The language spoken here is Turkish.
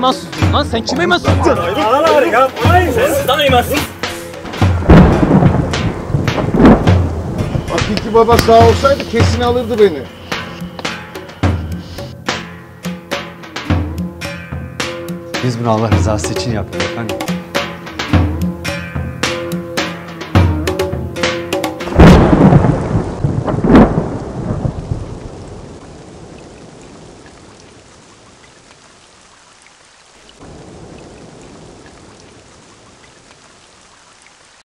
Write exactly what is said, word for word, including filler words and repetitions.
imansız diyorsun lan? Sen kime imansız diyorsun? Sen sana imansız. Hakiki Baba sağ olsaydı kesin alırdı beni. Biz bunu Allah rızası için yaptık efendim.